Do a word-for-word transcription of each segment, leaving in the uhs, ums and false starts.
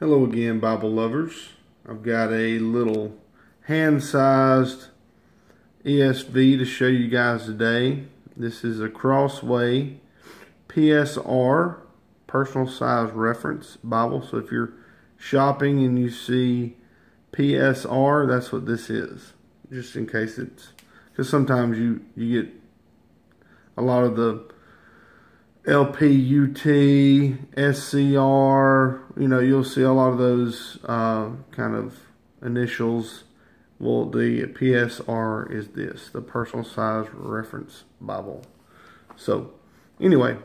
Hello again, Bible lovers. I've got a little hand-sized E S V to show you guys today. This is a Crossway P S R, Personal Size Reference Bible. So if you're shopping and you see P S R, that's what this is. Just in case it's, because sometimes you, you get a lot of the L P U T, S C R, you know, you'll see a lot of those uh, kind of initials. Well, the P S R is this, the Personal Size Reference Bible. So, anyway,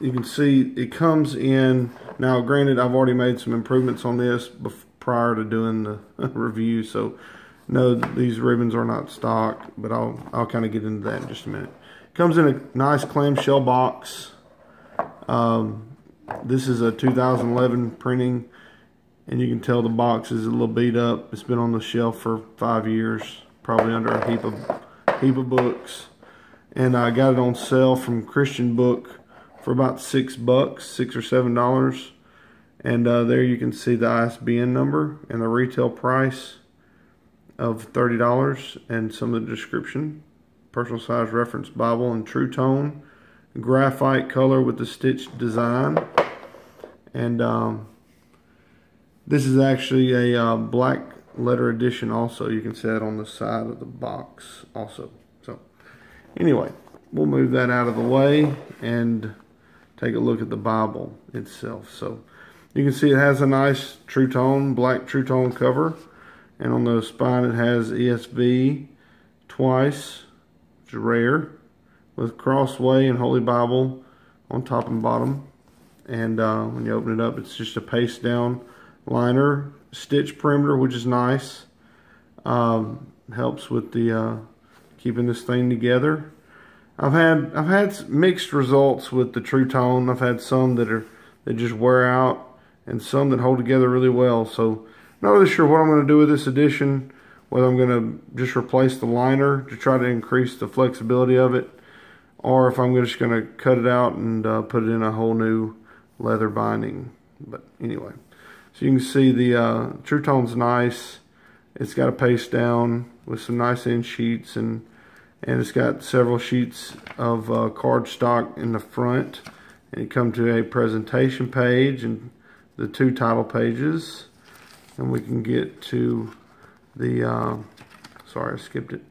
you can see it comes in. Now, granted, I've already made some improvements on this before, prior to doing the review, so no, these ribbons are not stocked, but I'll, I'll kind of get into that in just a minute. It comes in a nice clamshell box. Um, this is a two thousand eleven printing, and you can tell the box is a little beat up. It's been on the shelf for five years, probably under a heap of heap of books. And I got it on sale from Christian Book for about six bucks, six or seven dollars. And uh, there you can see the I S B N number and the retail price of thirty dollars, and some of the description. Personal Size Reference Bible in True Tone, graphite color with the stitched design. And um, this is actually a uh, black letter edition also. You can see that on the side of the box also. So anyway, we'll move that out of the way and take a look at the Bible itself. So you can see it has a nice True Tone, black True Tone cover. And on the spine it has E S V twice, which is rare, with Crossway and Holy Bible on top and bottom. And uh, when you open it up, it's just a paste down liner, stitch perimeter, which is nice. Um, helps with the uh, keeping this thing together. I've had I've had mixed results with the True Tone. I've had some that are that just wear out, and some that hold together really well. So not really sure what I'm going to do with this edition, whether I'm going to just replace the liner to try to increase the flexibility of it, or if I'm just going to cut it out and uh, put it in a whole new leather binding. But anyway, so you can see the uh, True Tone's nice. It's got a paste down with some nice end sheets, and, and it's got several sheets of uh, cardstock in the front. And you come to a presentation page and the two title pages, and we can get to the uh, sorry I skipped it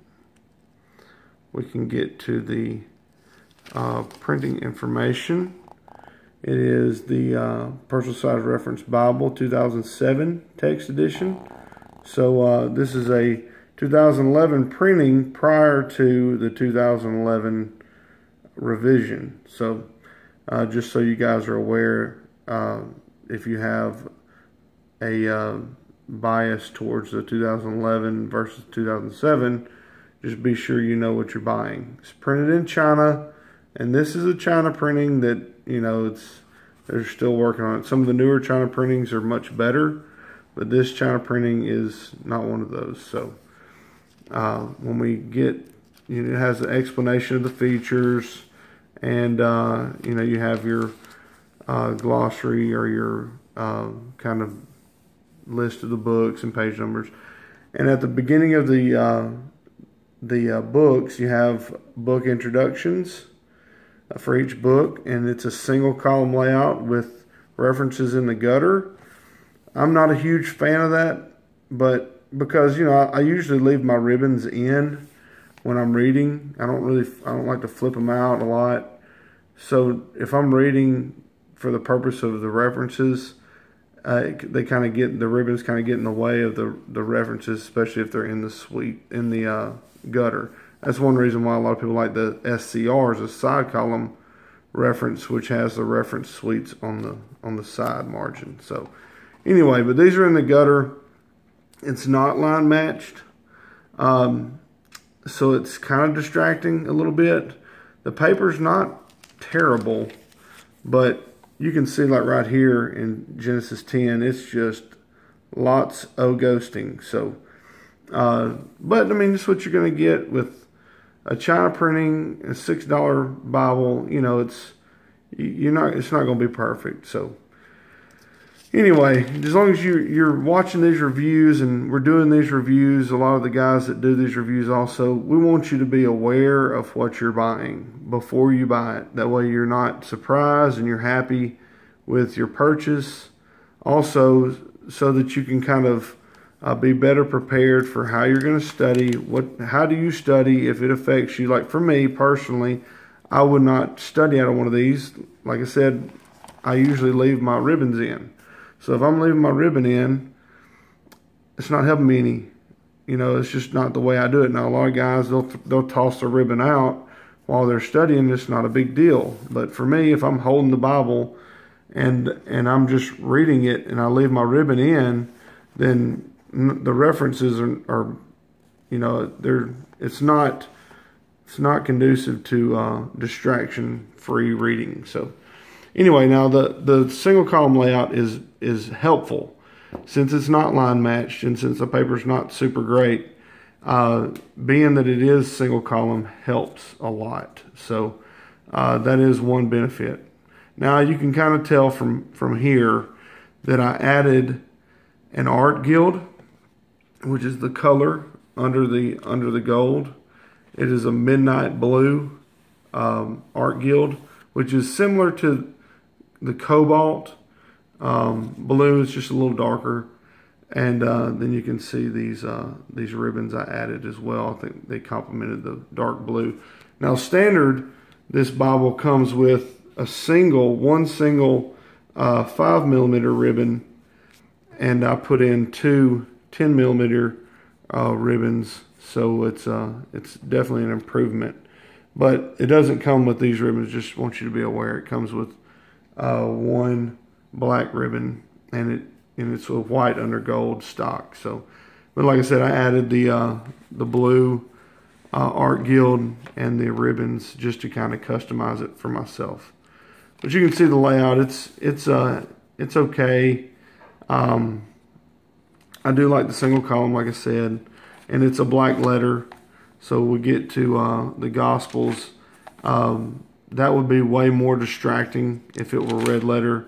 we can get to the uh, printing information. It is the uh, Personal Size Reference Bible two thousand seven text edition. So uh, this is a two thousand eleven printing prior to the two thousand eleven revision, so uh, just so you guys are aware, uh, if you have a uh, bias towards the two thousand eleven versus two thousand seven, just be sure you know what you're buying. It's printed in China, and this is a China printing that, you know, it's they're still working on it. Some of the newer China printings are much better, but this China printing is not one of those. So uh, when we get, you know, it has an explanation of the features, and uh, you know, you have your Uh, glossary or your uh, kind of list of the books and page numbers. And at the beginning of the uh, the uh, books, you have book introductions for each book, and it's a single column layout with references in the gutter. I'm not a huge fan of that, but because, you know, I, I usually leave my ribbons in when I'm reading. I don't really I don't like to flip them out a lot. So if I'm reading for the purpose of the references, uh, they kind of get the ribbons kind of get in the way of the the references, especially if they're in the suite in the uh, gutter. That's one reason why a lot of people like the S C R is a side column reference, which has the reference suites on the on the side margin. So anyway, but these are in the gutter. It's not line matched, um, so it's kind of distracting a little bit. The paper's not terrible, but you can see, like right here in Genesis ten, it's just lots of ghosting. So, uh, but I mean, that's what you're going to get with a China printing, a six dollar Bible. You know, it's you're not. It's not going to be perfect. So, anyway, as long as you, you're watching these reviews, and we're doing these reviews, a lot of the guys that do these reviews also, we want you to be aware of what you're buying before you buy it. That way you're not surprised and you're happy with your purchase. Also, so that you can kind of uh, be better prepared for how you're going to study. What, how do you study if it affects you? Like for me personally, I would not study out of one of these. Like I said, I usually leave my ribbons in. So if I'm leaving my ribbon in, it's not helping me any. You know, it's just not the way I do it. Now, a lot of guys, they'll, they'll toss the ribbon out while they're studying. It's not a big deal. But for me, if I'm holding the Bible and and I'm just reading it and I leave my ribbon in, then the references are, are you know, they're, it's not... It's not conducive to uh, distraction-free reading. So, anyway, now the the single column layout is is helpful since it's not line matched and since the paper's not super great. Uh, being that it is single column helps a lot. So uh, that is one benefit. Now you can kind of tell from from here that I added an art guild, which is the color under the under the gold. It is a midnight blue um, art guild, which is similar to the cobalt um, blue. It's just a little darker, and uh, then you can see these uh, these ribbons I added as well. I think they complemented the dark blue. Now, standard, this Bible comes with a single, one single uh, five millimeter ribbon, and I put in two ten millimeter uh, ribbons. So it's uh, it's definitely an improvement, but it doesn't come with these ribbons. Just want you to be aware, it comes with uh, one black ribbon, and it and it's a white under gold stock. So, but like I said, I added the uh, the blue uh, art guild and the ribbons just to kind of customize it for myself. But you can see the layout. It's it's uh it's okay. Um, I do like the single column, like I said. And it's a black letter, so we get to uh, the Gospels. Um, that would be way more distracting if it were red letter.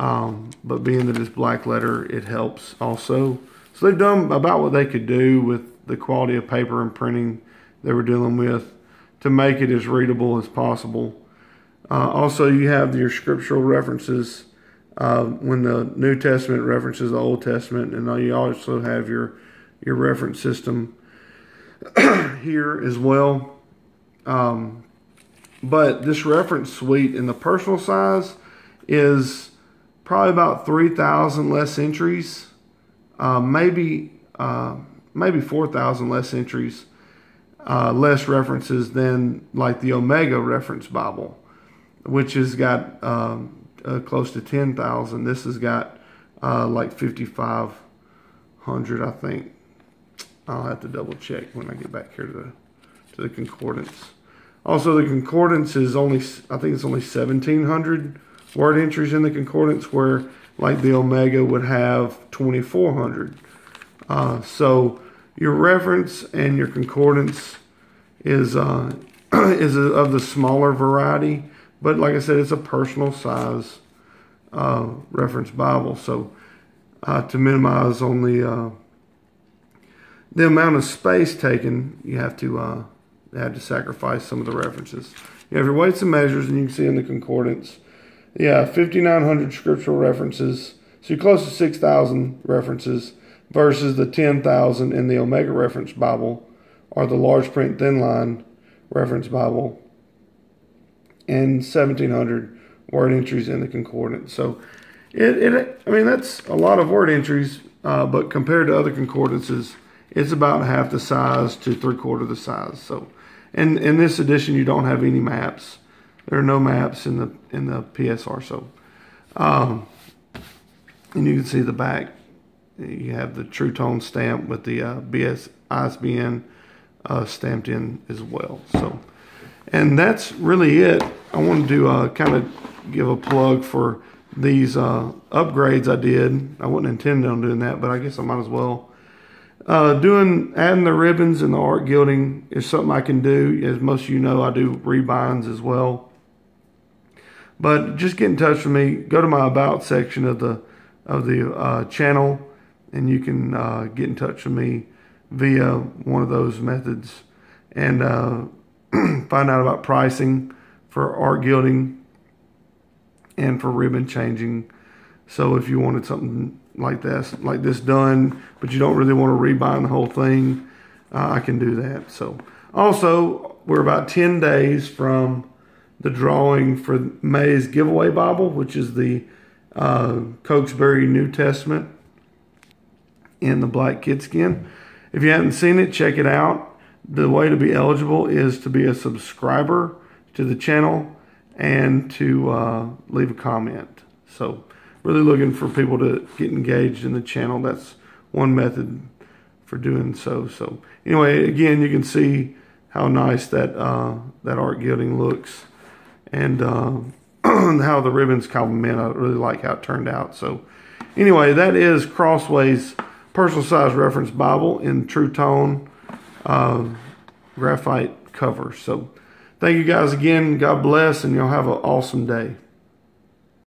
Um, but being that it's black letter, it helps also. So they've done about what they could do with the quality of paper and printing they were dealing with to make it as readable as possible. Uh, also, you have your scriptural references uh, when the New Testament references the Old Testament, and you also have your your reference system here as well. Um, but this reference suite in the personal size is probably about three thousand less entries, uh, maybe uh, maybe four thousand less entries, uh, less references than like the Omega Reference Bible, which has got um, uh, close to ten thousand. This has got uh, like fifty-five hundred, I think. I'll have to double check when I get back here to the, to the concordance. Also, the concordance is only, I think it's only seventeen hundred word entries in the concordance, where like the Omega would have twenty-four hundred. Uh, so your reference and your concordance is, uh, is a, of the smaller variety. But like I said, it's a personal size uh, reference Bible. So uh, to minimize on the... Uh, The amount of space taken, you have to uh, have to sacrifice some of the references. You have your weights and measures, and you can see in the concordance, yeah, fifty-nine hundred scriptural references, so you're close to six thousand references versus the ten thousand in the Omega Reference Bible or the large print thin line reference Bible, and seventeen hundred word entries in the concordance. So, it, it I mean that's a lot of word entries, uh, but compared to other concordances, it's about half the size to three quarter the size. So, and in this edition, you don't have any maps. There are no maps in the in the P S R. So, um, and you can see the back. You have the True Tone stamp with the uh, B S I S B N uh, stamped in as well. So, and that's really it. I wanted to uh, kind of give a plug for these uh, upgrades I did. I wasn't intending on doing that, but I guess I might as well. Uh, doing adding the ribbons and the art gilding is something I can do. As most of you know, I do rebinds as well. But just get in touch with me. Go to my about section of the of the uh, channel, and you can uh, get in touch with me via one of those methods and uh, find out about pricing for art gilding and for ribbon changing. So if you wanted something like this, like this done, but you don't really want to rebind the whole thing, uh, I can do that. So also, we're about ten days from the drawing for May's giveaway Bible, which is the uh, Cokesbury New Testament in the black kidskin. If you haven't seen it, check it out. The way to be eligible is to be a subscriber to the channel and to uh, leave a comment. So really looking for people to get engaged in the channel. That's one method for doing so. So anyway, again, you can see how nice that uh, that art gilding looks, and uh, how the ribbons complement. I really like how it turned out. So anyway, that is Crossway's Personal Size Reference Bible in True Tone uh, graphite cover. So thank you guys again. God bless, and y'all have an awesome day.